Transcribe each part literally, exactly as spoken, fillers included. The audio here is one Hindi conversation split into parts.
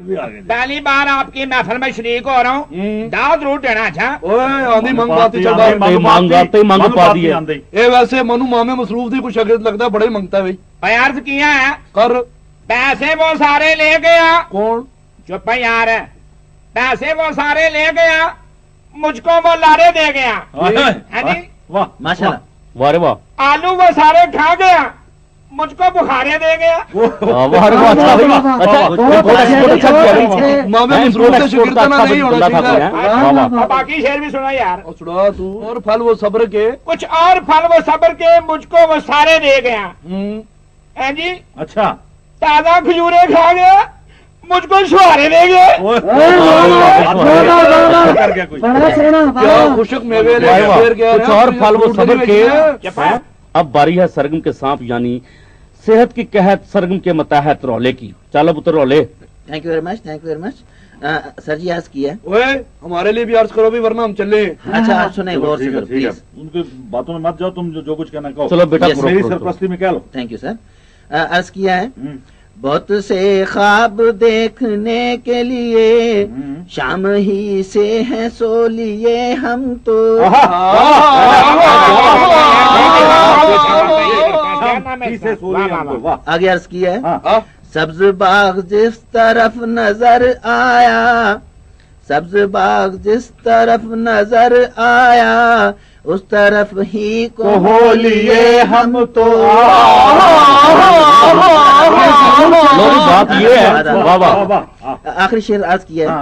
पहली बार आपकी महफिल में शरीक हो रहा हूँ, दाद रूट देना चाहिए। वैसे मनु मामे मसरूफ थी, कुछ अगर लगता बड़े मंगता भाई। अर्ज किया है कर पैसे वो सारे ले गया। कौन? चुप यार, पैसे वो सारे ले गया, मुझको वो लारे दे गया। माशाल्लाह, वाह रे वाह। आलू वो सारे खा गया, मुझको बुखारे दे गया। बाकी शेर भी सुना यार। सुना तू। और फल वो सब्र के, कुछ और फल वो सब्र के, मुझको वो सारे दे गया। है जी, अच्छा। ताजा खजूरे खा गया, मुझको छुहारे दे गए। अब बारी है सरगम के सांप यानी सेहत की कहत सरगम के मताहत रोले की। चलो पुत्र रोले। Thank you very much, thank you very much sir ji. आज किया ओए, हमारे लिए भी अर्ज करो भी, वरना हम चले। अच्छा आप सुने गौर से, प्लीज उनकी बातों में मत जाओ। तुम जो कुछ कहना कहो। चलो बेटा, मेरी सरपरस्ती में कह लो। Thank you sir. अर्ज किया है, बहुत से ख्वाब देखने के लिए शाम ही से है सो लिए हम तो। आगे अर्ज किया है, सब्ज बाग जिस तरफ नजर आया, सब्ज बाग जिस तरफ नजर आया, उस तरफ ही को हो लिए हम तो। बात ये है, आखिरी शेर आज किया है,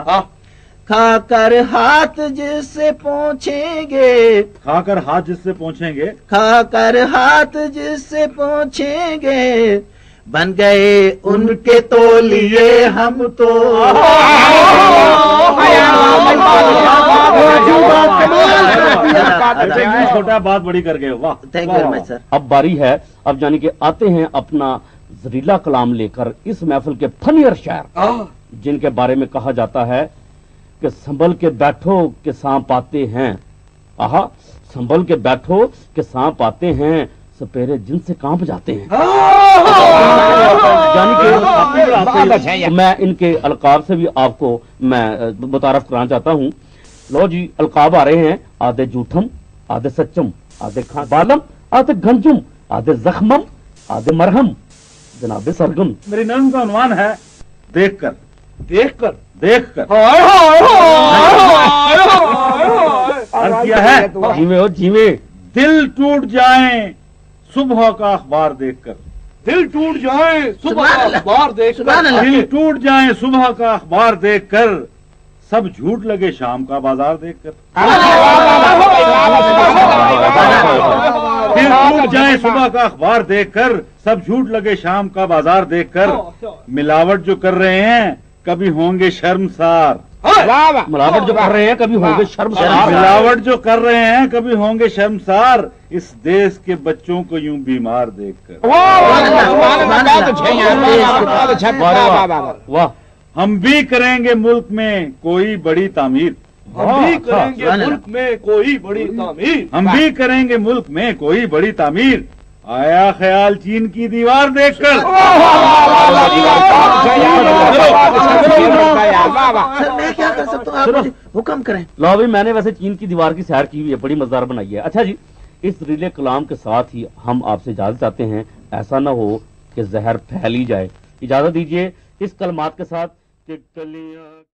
खाकर हाथ जिससे पहुँचेंगे, खाकर हाथ जिससे पहुँचेंगे, खाकर हाथ जिससे पहुँचेंगे, बन गए उनके तो लिए हम तो। छोटा बात बड़ी कर गए। वाह, thank you very much sir. अब बारी है, अब जाने के आते हैं अपना जहरीला कलाम लेकर इस महफिल के फनीर शायर, जिनके बारे में कहा जाता है कि संभल के बैठो के सांप आते हैं। आहा, संभल के बैठो के सांप आते हैं, सपेरे जिन से कांप जाते हैं। यानी कि मैं इनके अलकाब से भी आपको मैं मुतारफ कराना चाहता हूँ। लो जी, अलकाब आ रहे हैं, आधे जूठम, आधे सच्चम, आधे खान बालम, आधे गंजुम, आधे जख्मम, आधे मरहम। जनाबे सरगम, मेरी नज्म का अनुमान है, देख कर देख कर देख कर किया है, जीवे हो जीवे, दिल टूट जाए सुबह का अखबार देखकर, दिल टूट जाए सुबह का अखबार देखकर, दिल टूट जाए सुबह का अखबार देखकर, सब झूठ लगे शाम का बाजार देखकर। दिल टूट जाए सुबह का अखबार देखकर, सब झूठ लगे शाम का बाजार देखकर, मिलावट जो कर रहे हैं कभी होंगे शर्मसार। मिलावट जो कर रहे हैं कभी होंगे शर्मसार, मिलावट जो कर रहे हैं कभी होंगे शर्मसार, इस देश के बच्चों को यूं बीमार देखकर। वाह, हम भी करेंगे मुल्क में कोई बड़ी तामीर, हम भी करेंगे मुल्क में कोई बड़ी तामीर, हम भी करेंगे मुल्क में कोई बड़ी तामीर, आया ख्याल चीन की दीवार देखकर। सर मैं क्या कर सकता हूँ, आप हुक्म करें। लो भाई, मैंने वैसे चीन की दीवार की सैर की हुई है, बड़ी मजेदार बनाई है। अच्छा जी, इस रिले कलाम के साथ ही हम आपसे इजाजत चाहते हैं, ऐसा ना हो कि जहर फैली जाए। इजाजत दीजिए इस कलमात के साथ कि कलियां